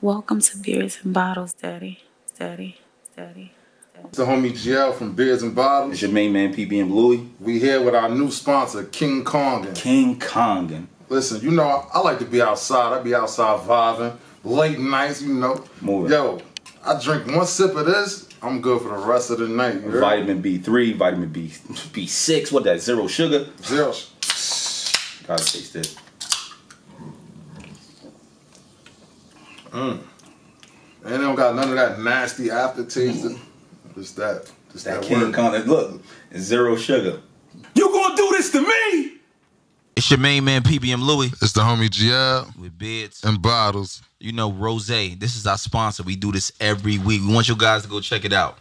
Welcome to Beards and Bottles, Daddy. Daddy. It's the homie GL from Beards and Bottles. It's your main man, PB and Bluey. We here with our new sponsor, King Kongin. King Kongin. Listen, you know, I like to be outside. I be outside vibing. Late nights, you know. Moving. Yo, I drink one sip of this, I'm good for the rest of the night. Girl. Vitamin B3, vitamin B6, what that, zero sugar? Zero. Gotta taste this. Mm. And it don't got none of that nasty aftertaste. Mm. Just that King Kongin. Look, it's zero sugar. You gonna do this to me? It's your main man, PBM Louie. It's the homie GL. With Beards and Bottles. You know, Rosé. This is our sponsor. We do this every week. We want you guys to go check it out.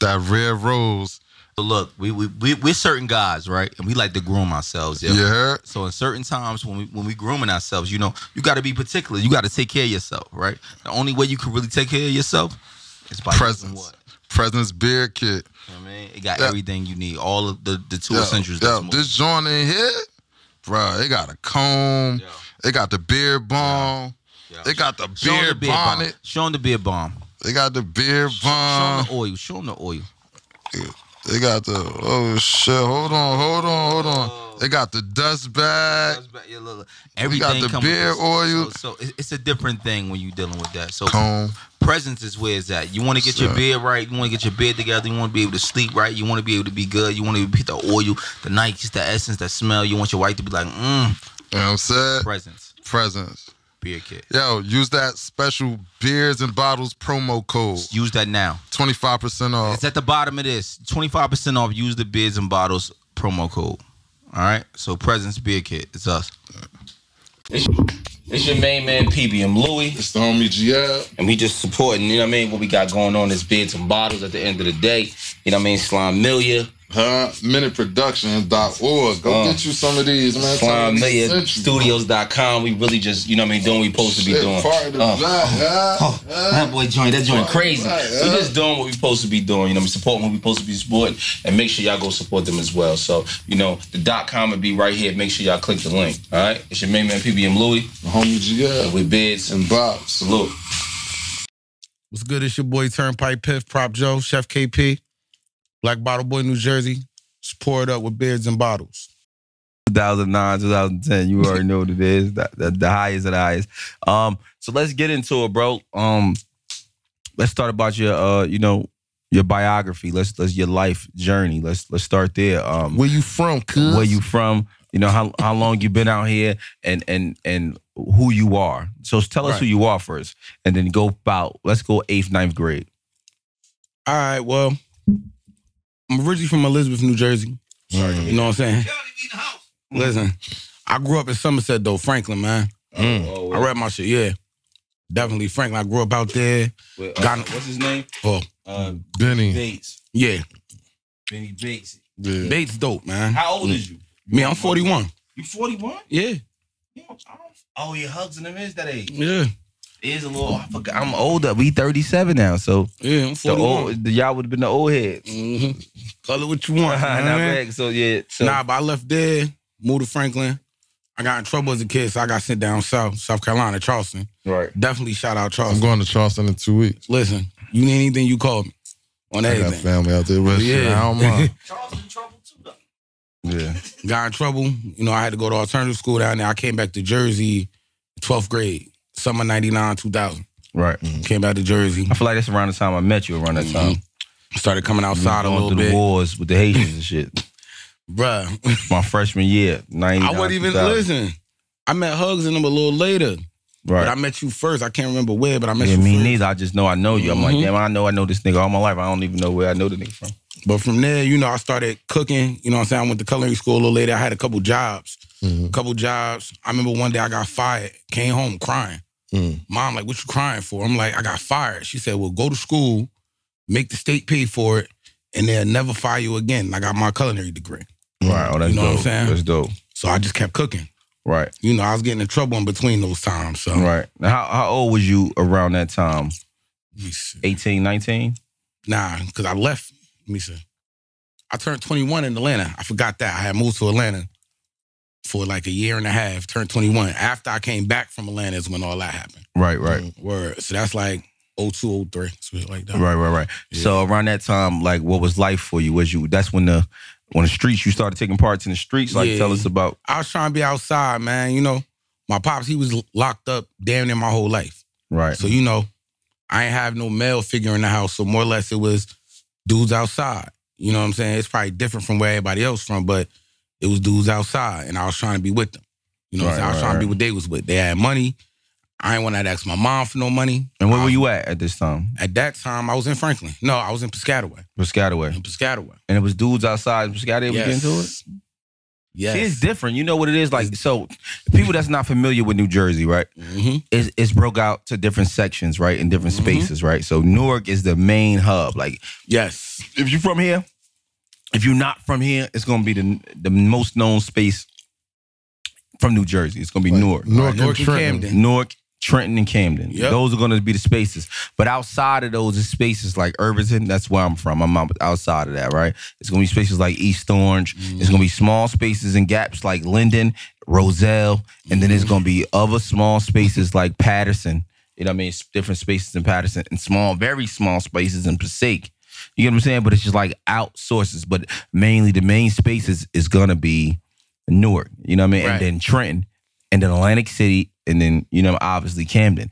That red rose. So look, we're certain guys, right? And we like to groom ourselves. Yeah. So in certain times when we grooming ourselves, you know, you got to be particular. You got to take care of yourself, right? The only way you can really take care of yourself is by Presence. What? Presence Beard Kit. You know what I mean? It got everything you need. All of the two essentials. This joint in here, bro, it got a comb. Yeah. It got the beard balm. Yeah. It got the beard bonnet. Show them the beard balm. They got the beard balm. Show them the oil. Show them the oil. Yeah. They got the, oh shit, hold on. Oh. They got the dust bag. Yeah, look. Everything got the beard oil. So it's a different thing when you're dealing with that. So comb. Presence is where it's at. You want to get your beard right. You want to get your beard together. You want to be able to sleep right. You want to be able to be good. You want to be the oil, the nice, the essence, the smell. You want your wife to be like, You know what I'm saying? Presence. Beard kit. Yo, use that special Beards and Bottles promo code. Use that now. 25% off. It's at the bottom of this. 25% off. Use the Beards and Bottles promo code. All right? So, Presence Beard Kit. It's us. It's your main man, PBM Louie. It's the homie GL. And we just supporting, you know what I mean, what we got going on is Beards and Bottles at the end of the day. You know what I mean? Slime Milia. Minute Productions.org. Go get you some of these, man. Slime Milia Studios.com. We really just, you know what I mean, doing what we supposed to be doing. That boy joint, that joint crazy. We just doing what we supposed to be doing, you know what I mean, supporting what we supposed to be supporting. And make sure y'all go support them as well. So, you know, the .com would be right here. Make sure y'all click the link. All right? It's your main man, PBM Louie. Homie GL. With Beards and Bottles. Salute. What's good? It's your boy Turnpike Piff, Prop Joe, Chef KP, Black Bottle Boy, New Jersey. Just pour it up with Beards and Bottles. 2009, 2010. You already know what it is. The highest of the highest. So let's get into it, bro. Let's start about your, you know, your biography. Let's your life journey. Let's start there. Where you from? Cuz? Where you from? You know how long you been out here and who you are. So tell us who you are first, and then go about. Let's go 8th, 9th grade. All right. Well, I'm originally from Elizabeth, New Jersey. Right. You know what I'm saying? Listen, I grew up in Somerset though, Franklin, man. I rap my shit. Yeah, definitely Franklin. I grew up out there. Wait, what's his name? Oh, Benny Bates. Yeah, Benny Bates. Yeah. Bates dope, man. How old is you? Me, I'm 41. You 41? Yeah. Oh, your hugs and them is that age. Yeah. It is a little. I forgot. I'm older. We 37 now, so yeah, I'm 41. Y'all would have been the old heads. Call it what you want. Nah, but I left there, moved to Franklin. I got in trouble as a kid, so I got sent down south, South Carolina, Charleston. Right. Definitely shout out Charleston. I'm going to Charleston in 2 weeks. Listen, you need anything, you call me. On everything. I got family out there. I don't mind. Charleston trouble too, though. Yeah. Got in trouble. You know, I had to go to alternative school down there. I came back to Jersey 12th grade, summer 99, 2000. Right. Came back to Jersey. I feel like that's around the time I met you, around that time. Started coming outside a little bit. The wars with the Haitians and shit. Bruh. My freshman year, 99, I wouldn't even listen. I met Hugs and them a little later. Right. But I met you first. I can't remember where, but I met you first. Yeah, me neither. I just know I know you. I'm like, damn, I know this nigga all my life. I don't even know where I know the nigga from. But from there, you know, I started cooking. You know what I'm saying? I went to culinary school a little later. I had a couple jobs. I remember one day I got fired. Came home crying. Mom, like, what you crying for? I'm like, I got fired. She said, well, go to school, make the state pay for it, and they'll never fire you again. I got my culinary degree. Right. Oh, that's dope. You know what I'm saying? That's dope. So I just kept cooking. Right. You know, I was getting in trouble in between those times. So. Right. Now, how old was you around that time? 18, 19? Nah, because I left. I turned 21 in Atlanta. I forgot that. I had moved to Atlanta. for like a year and a half, turned 21. After I came back from Atlanta is when all that happened. Right, right. Word. So that's like 02, 03, something like that. Right, right, right. Yeah. So around that time, like, what was life for you? Was you, that's when the, on the streets, you started taking parts in the streets? Like, yeah. Tell us about. I was trying to be outside, man. You know, my pops, he was locked up damn near my whole life. Right. So, you know, I ain't have no male figure in the house. So more or less it was dudes outside. You know what I'm saying? It's probably different from where everybody else from, but it was dudes outside and I was trying to be with them. You know what I'm saying? I was trying to be what they was with. They had money. I ain't want to ask my mom for no money. And where were you at this time? At that time, I was in Franklin. No, I was in Piscataway. Piscataway. In Piscataway. And it was dudes outside Piscataway we get into it? Yes. See, it's different. You know what it is? Like, so people that's not familiar with New Jersey, right? Mm-hmm. It's broke out to different sections, right? In different spaces, right? So Newark is the main hub. Like, yes. If you're from here, if you're not from here, it's going to be the most known space from New Jersey. It's going to be like Newark. Newark and Camden. Newark, Trenton and Camden. Yep. Those are going to be the spaces. But outside of those is spaces like Irvington. That's where I'm from. I'm outside of that, right? It's going to be spaces like East Orange. It's going to be small spaces and gaps like Linden, Roselle. And then it's going to be other small spaces like Patterson. You know what I mean? It's different spaces in Patterson. And small, very small spaces in Passaic. You get what I'm saying? But it's just like outsources. But mainly the main spaces is going to be Newark. You know what I mean? Right. And then Trenton. And then Atlantic City. And then, you know, obviously Camden.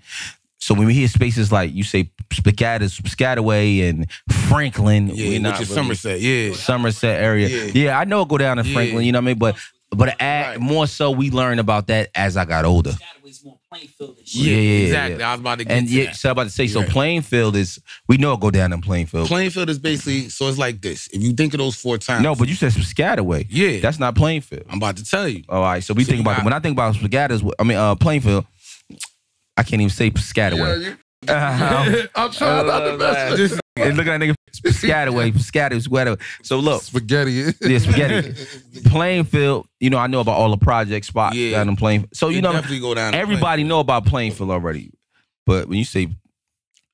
So when we hear spaces like, you say Piscataway and Franklin. Yeah, which is Somerset, yeah. Somerset area. Yeah, yeah, I know it go down in Franklin, you know what I mean? But more so, we learn about that as I got older. Piscataway's more Plainfield and shit. Yeah, yeah, exactly. Yeah. I was about to get and to that. So I was about to say, so Plainfield is, we know it go down in Plainfield. Plainfield is basically, so it's like this. If you think of those four times. No, but you said Piscataway. Yeah. That's not Plainfield. I'm about to tell you. All right, so we think about it. When I think about Piscataway, I mean, Plainfield, I can't even say Piscataway. Yeah, I'm trying not to mess with and look at that nigga Piscataway. So look, spaghetti. Yeah, spaghetti. Plainfield. You know, I know about all the project spots down in Plainfield. So you know, go down everybody know about Plainfield already. But when you say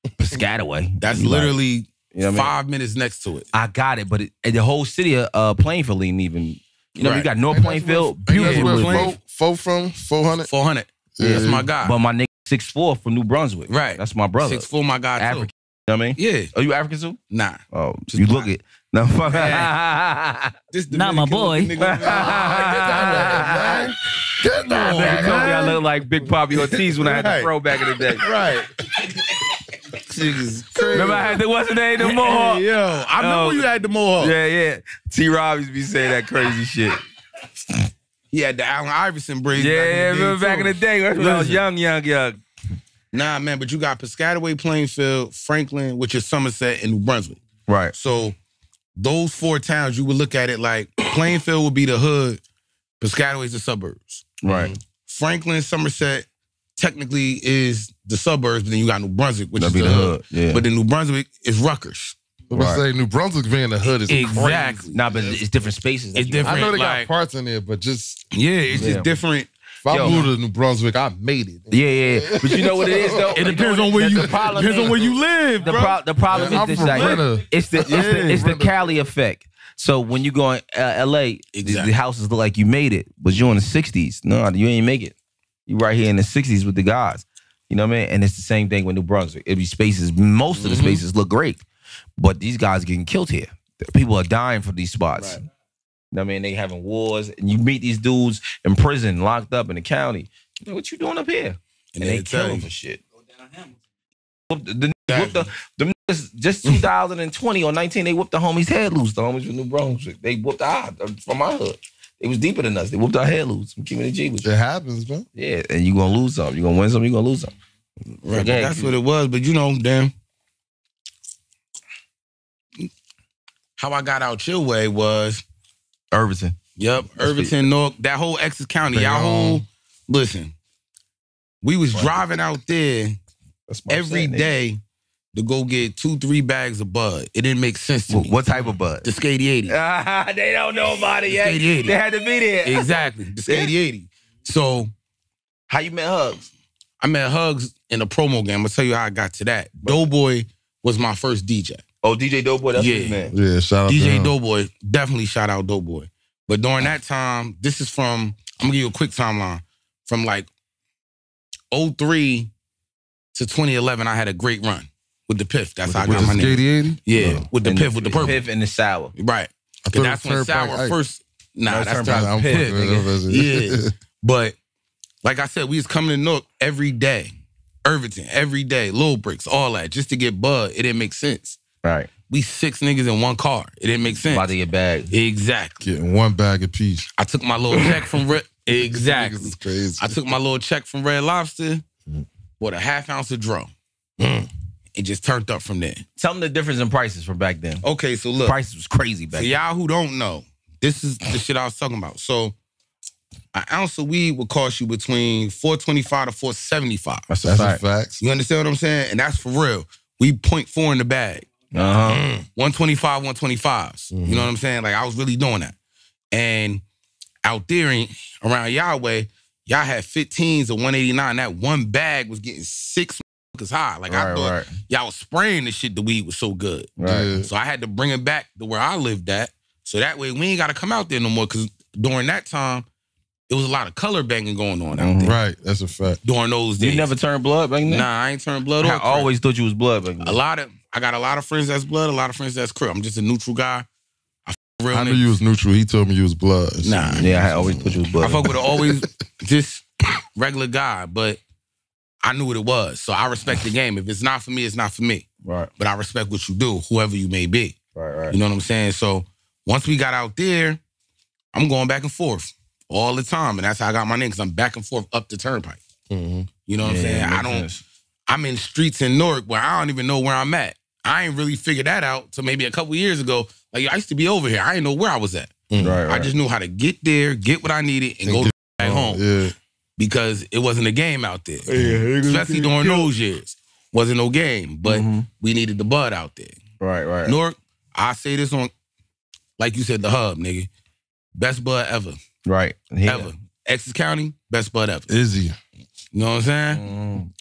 Piscataway, that's literally you know 5 minutes next to it. I got it, but the whole city of Plainfield ain't even. You know, you got North Plainfield. Beautiful. Four from 400. 400. Yeah, that's my guy. But my nigga 6'4" from New Brunswick. Right. That's my brother. 6'4", my guy, African. Too. You know what I mean? Yeah. Are you African too? Nah. Oh, you look it. No, fuck. Not my boy. Get that nigga, man. I look like Big Papi Ortiz when I had the throw back in the day. Right. Crazy. Remember I had the, what's the name? The mohawk. Hey, yo, I remember you had the mohawk. Yeah, yeah. T-Rob used to be saying that crazy shit. He had the Allen Iverson braids. Yeah, remember back in the day. That's when I was young. Nah, man, but you got Piscataway, Plainfield, Franklin, which is Somerset, and New Brunswick. Right. So those four towns, you would look at it like Plainfield would be the hood, Piscataway's the suburbs. Right. Franklin, Somerset technically is the suburbs, but then you got New Brunswick, which is the hood. Yeah. But then New Brunswick is Rutgers. Right. Say New Brunswick being the hood is crazy. Nah, but it's different spaces. It's different. I know they got parts in there, but just it's just different. If I moved to New Brunswick, I made it. Yeah. But you know what it is, though? It depends on where you live, bro. The problem is this, like, it's the Cali effect. So when you go in L.A., the houses look like you made it, but you're in the 60s. No, you ain't make it. You right here in the 60s with the guys. You know what I mean? And it's the same thing with New Brunswick. It'd be spaces, most of the spaces look great, but these guys getting killed here. People are dying for these spots. Right. I mean, they having wars, and you meet these dudes in prison, locked up in the county. You know, what you doing up here? And they kill them for shit. Go down Hamilton. The just 2020 or 19, they whooped the homies' head loose. The homies from New Brunswick, they whooped our from our hood. It was deeper than us. They whooped our head loose. I'm keeping the G with you. It happens, bro. Yeah, and you gonna lose some. You gonna win some. You gonna lose some. Right, okay. That's what it was. But you know, damn, how I got out your way was. Irvington. Yep. Irvington, Newark, that whole Essex County. Y'all whole listen. We was driving out there every day to go get 2-3 bags of bud. It didn't make sense to me. What type of bud? The Skady 80. They don't know about it yet. They had to be there. Exactly. The Skady 80. So how you met Hugs? I met Hugs in a promo game. I'm gonna tell you how I got to that. Doughboy was my first DJ. Oh, DJ Doughboy, that's his name. Yeah, shout out to him. DJ Doughboy, definitely shout out Doughboy. But during that time, this is from I'm going to give you a quick timeline. From like 03 to 2011, I had a great run with the Piff. That's how I got my name. Skady 80? Yeah, no. With the Piff, with the purple. Piff and the Sour. Right. That's when Sour first... Nah, that's Piff. Yeah. But like I said, we was coming to Nook every day. Irvington, every day. Little Bricks, all that. Just to get bud. It didn't make sense. Right. We six niggas in one car. It didn't make sense. About to get bagged. Exactly. Getting one bag apiece. I took my little check from Red... Exactly. Niggas is crazy. I took my little check from Red Lobster. Bought a half ounce of Dro. It just turned up from there. Tell them the difference in prices from back then. Okay, so look. Prices was crazy back then. So y'all who don't know, this is the shit I was talking about. So an ounce of weed would cost you between $4.25 to $4.75. That's a fact. You understand what I'm saying? And that's for real. We 0.4 in the bag. $1.25, $1.25s. You know what I'm saying? Like I was really doing that. And out there in, around Yahweh, y'all had 15s or 189. That one bag was getting 6 high. Like right, I thought y'all was spraying this shit. The weed was so good. Right. So I had to bring it back to where I lived at. So that way we ain't got to come out there no more. Because during that time, it was a lot of color banging going on out there. Right. That's a fact. During those days. You never turned blood back then? Nah, I ain't turned blood. I always thought you was blood back then. I got a lot of friends that's blood, a lot of friends that's crib. I'm just a neutral guy. I knew you was neutral. He told me you was blood. So nah. Yeah, I always thought you was blood. I fuck with always just regular guy, but I knew what it was. So I respect the game. If it's not for me, it's not for me. Right. But I respect what you do, whoever you may be. Right, right. You know what I'm saying? So once we got out there, I'm going back and forth all the time. And that's how I got my name, because I'm back and forth up the turnpike. You know what I'm saying? I don't... Sense. I'm in streets in Newark where I don't even know where I'm at. I ain't really figured that out till maybe a couple years ago. Like, I used to be over here. I didn't know where I was at. I just knew how to get there, get what I needed, and go back home. Yeah. Because it wasn't a game out there. Yeah, especially during those years. Wasn't no game, but we needed the bud out there. Right, right. Newark, I say this on, like you said, the hub, nigga. Best bud ever. Right. Yeah. Ever. Essex County, best bud ever. Izzy. You know what I'm saying?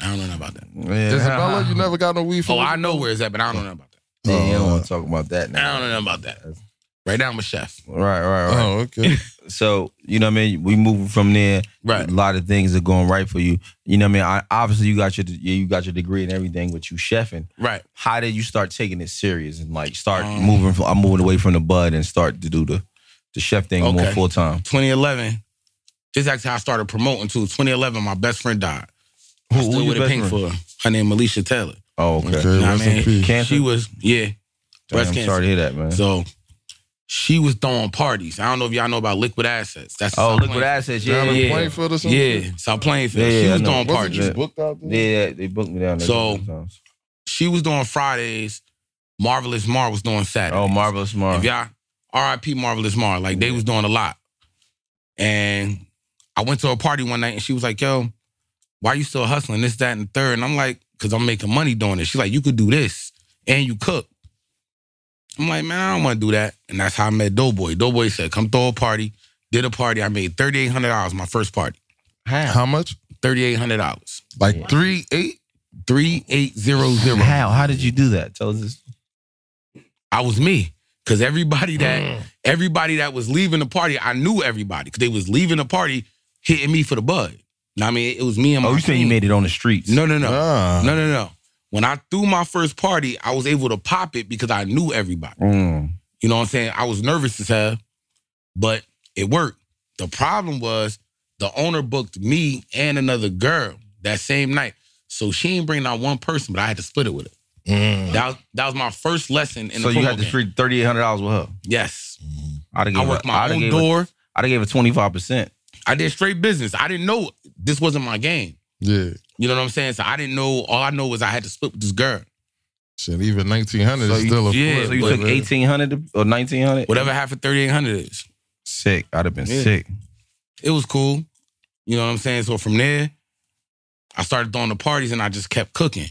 I don't know about that. Yeah. Isabella, you never got no weed from I know where it's at, but I don't know about that. Yeah, you don't want to talk about that now. I don't know about that. Right now, I'm a chef. Right. Oh, okay. So, you know what I mean? We moving from there. Right. A lot of things are going right for you. You know what I mean? Obviously, you got your degree and everything, but you chefing. Right. How did you start taking it serious and like start moving from, I'm moving away from the bud and start to do the chef thing more full time? 2011. This is actually how I started promoting too. 2011, my best friend died. Who would have pink for her? Her name Alicia Taylor. Oh, okay. You know what I mean? Cancer? She was, breast cancer. I'm sorry to hear that, man. So, she was throwing parties. I don't know if y'all know about Liquid Assets. That's Liquid Assets, Plainfield or something? Yeah, South Plainfield. Yeah, she was throwing parties. Just booked out there? Yeah, they booked me down there. So, she was doing Fridays. Marvelous Mar was doing Saturdays. Oh, Marvelous Mar. If y'all, R.I.P. Marvelous Mar. Like, they was doing a lot. And I went to a party one night and she was like, yo, why you still hustling this, that, and the third? And I'm like, because I'm making money doing this. She's like, you could do this and you cook. I'm like, man, I don't want to do that. And that's how I met Doughboy. Doughboy said, come throw a party. Did a party. I made $3,800 my first party. How much? $3,800. Like 3-8? 3800. How did you do that? Tell us this. I was me. Because everybody that was leaving the party, I knew everybody. Because they was leaving the party, hitting me for the bud. I mean, it was me and my team. Oh, you saying you made it on the streets? No. When I threw my first party, I was able to pop it because I knew everybody. You know what I'm saying? I was nervous as hell, but it worked. The problem was the owner booked me and another girl that same night. So she didn't bring out one person, but I had to split it with her. That was my first lesson in the promo. So you had to treat $3,800 with her? Yes. I worked my own door. I gave her 25%. I did straight business. I didn't know this wasn't my game. Yeah. You know what I'm saying? So I didn't know. All I know was I had to split with this girl. Shit, even 1900 is still a flip. So you took 1800 or 1900? Whatever half of 3800 is. Sick. I'd have been sick. It was cool. You know what I'm saying? So from there, I started throwing the parties and I just kept cooking.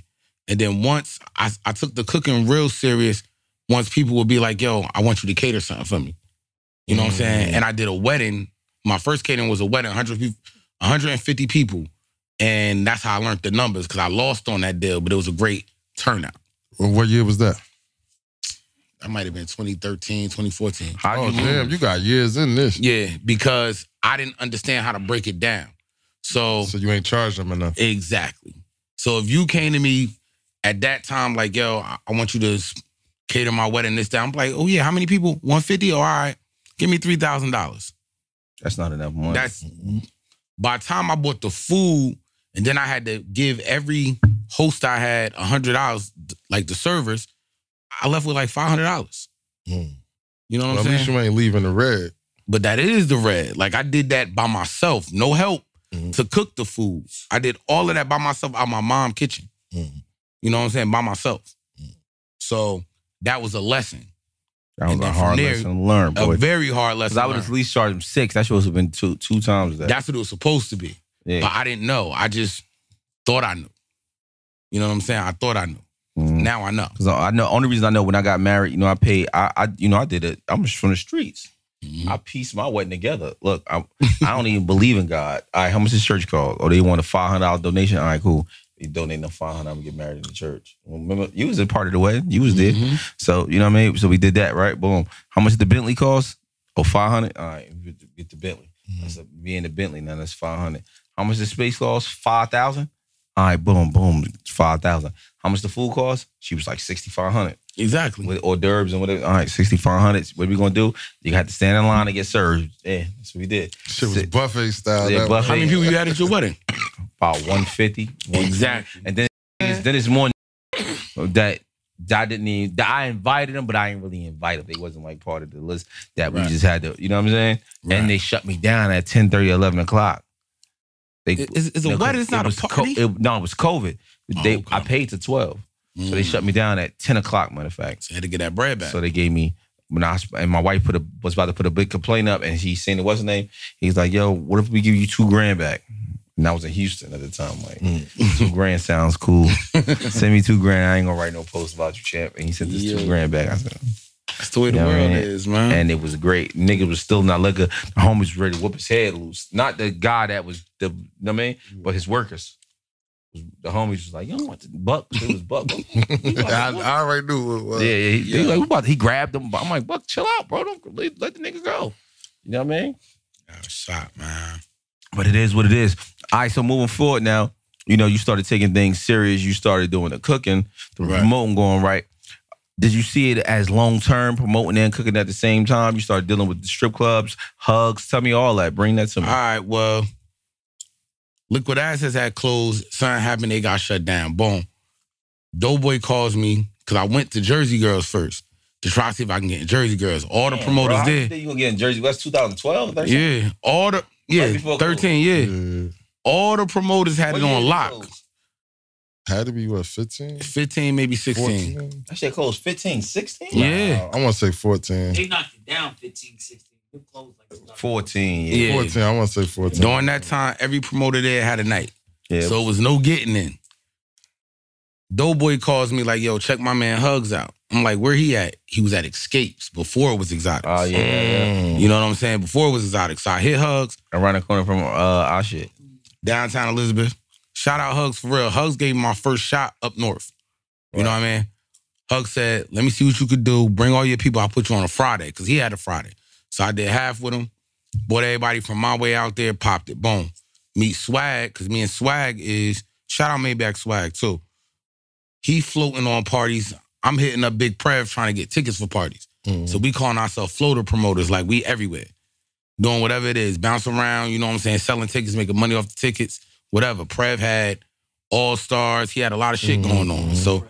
And then once I took the cooking real serious, once people would be like, yo, I want you to cater something for me. You know what I'm saying? And I did a wedding. My first catering was a wedding, 150 people. And that's how I learned the numbers, because I lost on that deal, but it was a great turnout. Well, what year was that? That might have been 2013, 2014. Oh, damn, you got years in this. Yeah, because I didn't understand how to break it down. So you ain't charged them enough. Exactly. So if you came to me at that time, like, yo, I want you to cater my wedding this time. I'm like, oh, yeah, how many people? 150? Oh, all right. Give me $3,000. That's not enough money. By the time I bought the food, and then I had to give every host I had $100, like the servers, I left with like $500. You know what I'm saying? At least you ain't leaving the red. But that is the red. Like, I did that by myself. No help to cook the food. I did all of that by myself out my mom's kitchen. You know what I'm saying? By myself. So that was a lesson. That was a hard lesson to learn, boy. A very hard lesson. Because I would at least charge him $6. That should have been two times that. That's what it was supposed to be. Yeah. But I didn't know. I just thought I knew. You know what I'm saying? I thought I knew. Now I know. Because I know, only reason I know, when I got married, you know, I paid, I did it. I'm just from the streets. I pieced my wedding together. Look, I don't even believe in God. All right, how much this church cost? Oh, they want a $500 donation. All right, cool. You donate no $500, I'm going to get married in the church. Remember, you was a part of the wedding. You was there. So, you know what I mean? So we did that, right? Boom. How much did the Bentley cost? Oh, $500. All right, get the Bentley. That's me and the Bentley. Now that's $500. How much the space cost? $5,000. All right, boom, boom, $5,000. How much the food cost? She was like $6,500. Exactly. With hors d'oeuvres and whatever. All right, $6,500. What are we going to do? You got to stand in line and get served. Yeah, that's what we did. Shit was buffet style. Yeah, buffet. How many people you had at your wedding? About 150. Exactly. And then it's more that I didn't even, that I invited them, but I didn't really invite them. They wasn't like part of the list that we just had to, you know what I'm saying? Right. And they shut me down at 10:30, 11 o'clock. It's a wedding, it's not a party? No, it was COVID. I paid to 12. So they shut me down at 10 o'clock, matter of fact. So you had to get that bread back. So they gave me, and my wife was about to put a big complaint up, and she seen it, what's her name? He's like, yo, what if we give you $2,000 back? And I was in Houston at the time, like, $2,000 sounds cool. Send me $2,000. I ain't gonna write no post about you, champ. And he sent this $2,000 back. I said, that's the way the world is, man. And it was great. Nigga was still not looking. The homies ready to whoop his head loose. Not the guy that was the, you know what I mean? But his workers. The homies was like, you don't want to buck. It was buck. I already knew what it was. Yeah, he like, he grabbed him. I'm like, Buck, chill out, bro. Don't let the nigga go. You know what I mean? That was shot, man. But it is what it is. All right, so moving forward now, you know, you started taking things serious. You started doing the cooking, the promoting going right. Did you see it as long-term, promoting and cooking at the same time? You started dealing with the strip clubs, hugs. Tell me all that. Bring that to me. All right, well, Liquid Assets had closed. Something happened. They got shut down. Boom. Doughboy calls me because I went to Jersey Girls first to try to see if I can get in Jersey Girls. All the promoters did. I think you going to get in Jersey Girls 2012? Yeah. All the, yeah, right 13, yeah. All the promoters had it on lock. Had to be, what, 15? 15, maybe 16. 14? That shit closed 15, 16? Yeah. Wow. I want to say 14. They knocked it down 15, 16. It closed like 14, yeah. 14, I want to say 14. During that time, every promoter there had a night. Yeah. So it was no getting in. Doughboy calls me like, yo, check my man Hugs out. I'm like, where he at? He was at Escapes before it was Exotic. Oh, yeah. You know what I'm saying? Before it was Exotic. So I hit Hugs. Around the corner from our shit. Downtown Elizabeth. Shout out Hugs for real. Hugs gave me my first shot up north. You know what I mean? Hugs said, let me see what you could do. Bring all your people. I'll put you on a Friday because he had a Friday. So I did half with him. Bought everybody from my way out there, popped it. Boom. Meet Swag because me and Swag is, shout out Maybach Swag too. He floating on parties. I'm hitting up Big Prev trying to get tickets for parties. So we calling ourselves floater promoters, like we everywhere. Doing whatever it is. Bouncing around, you know what I'm saying? Selling tickets, making money off the tickets. Whatever. Prev had all-stars. He had a lot of shit going on. So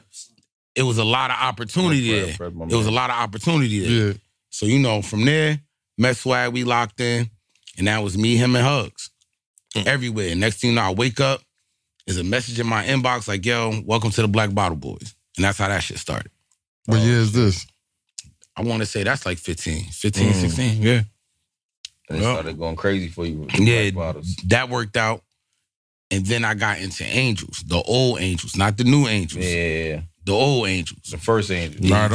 it was a lot of opportunity there. It was a lot of opportunity there. Yeah. So, you know, from there, met Swag, we locked in. And that was me, him, and Hugs. Everywhere. Next thing you know, I wake up, there's a message in my inbox like, yo, welcome to the Black Bottle Boys. And that's how that shit started. What year is this? I want to say that's like 15, 16. Yeah. And it started going crazy for you. Yeah, Black Bottles. That worked out. And then I got into Angels, the old Angels, not the new Angels. Yeah. The old Angels. The first Angels. Yeah.